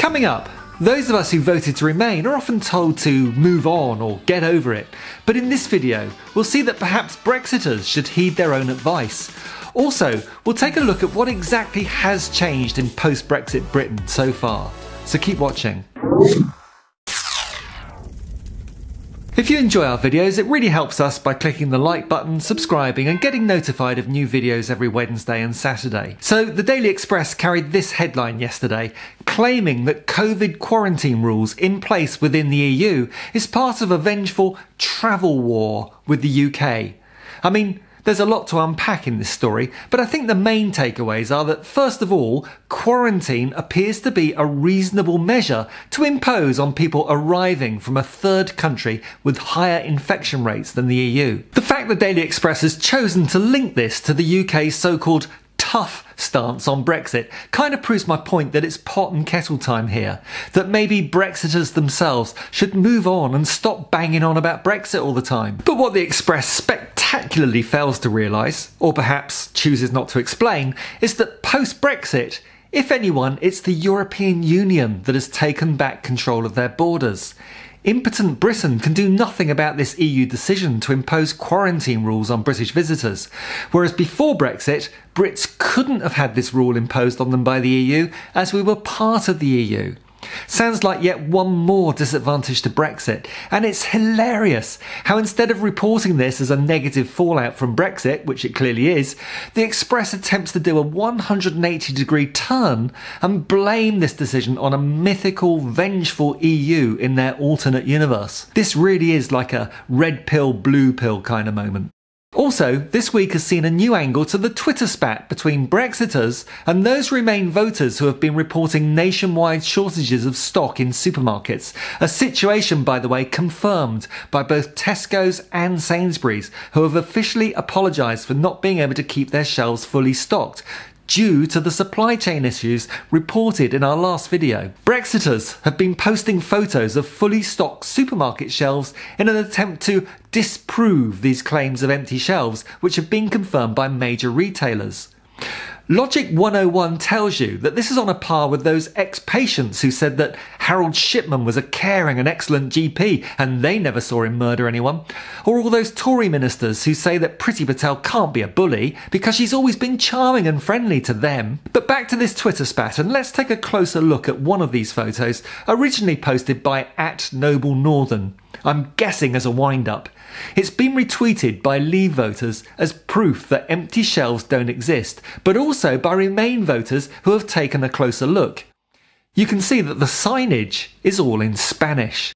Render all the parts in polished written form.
Coming up, those of us who voted to remain are often told to move on or get over it. But in this video, we'll see that perhaps Brexiters should heed their own advice. Also, we'll take a look at what exactly has changed in post-Brexit Britain so far. So keep watching. If you enjoy our videos, it really helps us by clicking the like button, subscribing and getting notified of new videos every Wednesday and Saturday. So the Daily Express carried this headline yesterday, claiming that COVID quarantine rules in place within the EU is part of a vengeful travel war with the UK. I mean, there's a lot to unpack in this story, but I think the main takeaways are that, first of all, quarantine appears to be a reasonable measure to impose on people arriving from a third country with higher infection rates than the EU. The fact that Daily Express has chosen to link this to the UK's so-called tough stance on Brexit kind of proves my point that it's pot and kettle time here, that maybe Brexiters themselves should move on and stop banging on about Brexit all the time. But what the Express spectacularly fails to realise, or perhaps chooses not to explain, is that post-Brexit, if anyone, it's the European Union that has taken back control of their borders. Impotent Britain can do nothing about this EU decision to impose quarantine rules on British visitors, whereas before Brexit, Brits couldn't have had this rule imposed on them by the EU as we were part of the EU. Sounds like yet one more disadvantage to Brexit, and it's hilarious how instead of reporting this as a negative fallout from Brexit, which it clearly is, the Express attempts to do a 180-degree turn and blame this decision on a mythical, vengeful EU in their alternate universe. This really is like a red pill, blue pill kind of moment. Also, this week has seen a new angle to the Twitter spat between Brexiters and those Remain voters who have been reporting nationwide shortages of stock in supermarkets, a situation, by the way, confirmed by both Tesco's and Sainsbury's, who have officially apologised for not being able to keep their shelves fully stocked, due to the supply chain issues reported in our last video. Brexiters have been posting photos of fully stocked supermarket shelves in an attempt to disprove these claims of empty shelves, which have been confirmed by major retailers. Logic 101 tells you that this is on a par with those ex-patients who said that Harold Shipman was a caring and excellent GP and they never saw him murder anyone. Or all those Tory ministers who say that Priti Patel can't be a bully because she's always been charming and friendly to them. But back to this Twitter spat, and let's take a closer look at one of these photos, originally posted by @NobleNorthern. I'm guessing as a wind-up. It's been retweeted by Leave voters as proof that empty shelves don't exist, but also by Remain voters who have taken a closer look. You can see that the signage is all in Spanish.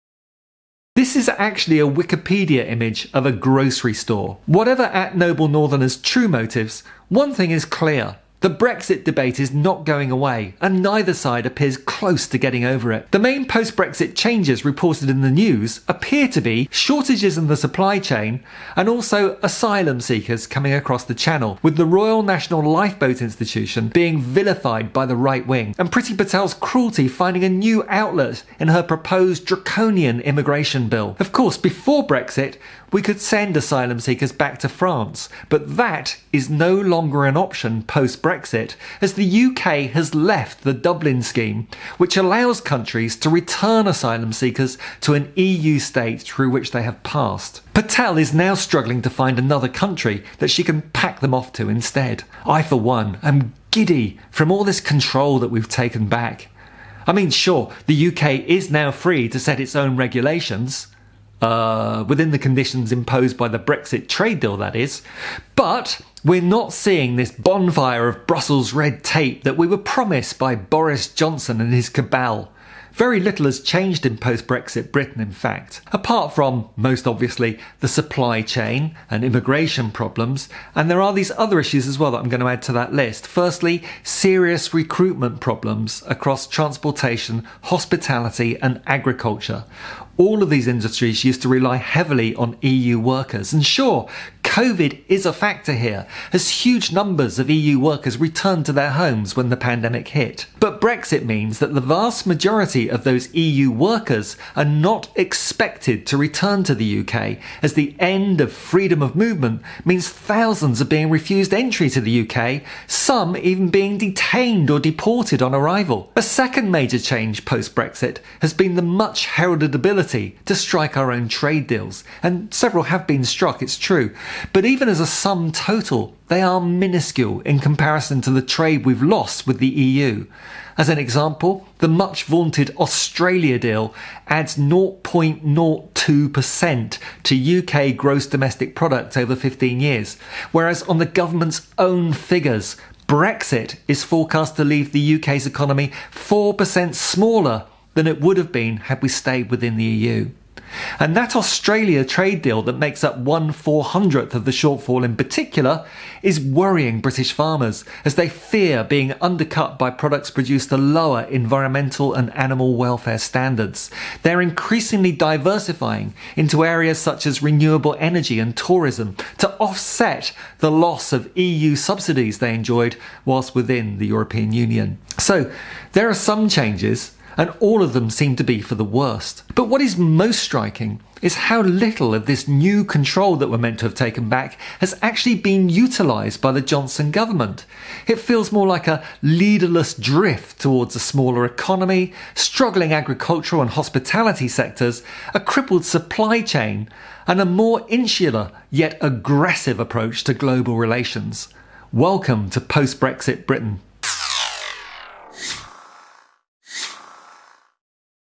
This is actually a Wikipedia image of a grocery store. Whatever @NobleNorthern's true motives, one thing is clear. The Brexit debate is not going away, and neither side appears close to getting over it. The main post-Brexit changes reported in the news appear to be shortages in the supply chain and also asylum seekers coming across the channel, with the Royal National Lifeboat Institution being vilified by the right wing, and Priti Patel's cruelty finding a new outlet in her proposed draconian immigration bill. Of course, before Brexit, we could send asylum seekers back to France, but that is no longer an option post-Brexit, as the UK has left the Dublin scheme, which allows countries to return asylum seekers to an EU state through which they have passed. Patel is now struggling to find another country that she can pack them off to instead. I, for one, am giddy from all this control that we've taken back. I mean, sure, the UK is now free to set its own regulations, within the conditions imposed by the Brexit trade deal, that is. But we're not seeing this bonfire of Brussels red tape that we were promised by Boris Johnson and his cabal. Very little has changed in post-Brexit Britain, in fact, apart from, most obviously, the supply chain and immigration problems. And there are these other issues as well that I'm going to add to that list. Firstly, serious recruitment problems across transportation, hospitality and agriculture. All of these industries used to rely heavily on EU workers. And sure, COVID is a factor here, as huge numbers of EU workers returned to their homes when the pandemic hit. But Brexit means that the vast majority of those EU workers are not expected to return to the UK, as the end of freedom of movement means thousands are being refused entry to the UK, some even being detained or deported on arrival. A second major change post-Brexit has been the much heralded ability to strike our own trade deals, and several have been struck, it's true, but even as a sum total, they are minuscule in comparison to the trade we've lost with the EU. As an example, the much-vaunted Australia deal adds 0.02% to UK gross domestic product over 15 years, whereas on the government's own figures, Brexit is forecast to leave the UK's economy 4% smaller than it would have been had we stayed within the EU. And that Australia trade deal that makes up 1/400th of the shortfall in particular is worrying British farmers as they fear being undercut by products produced to lower environmental and animal welfare standards. They're increasingly diversifying into areas such as renewable energy and tourism to offset the loss of EU subsidies they enjoyed whilst within the European Union. So there are some changes, and all of them seem to be for the worst. But what is most striking is how little of this new control that we're meant to have taken back has actually been utilised by the Johnson government. It feels more like a leaderless drift towards a smaller economy, struggling agricultural and hospitality sectors, a crippled supply chain, and a more insular yet aggressive approach to global relations. Welcome to post-Brexit Britain.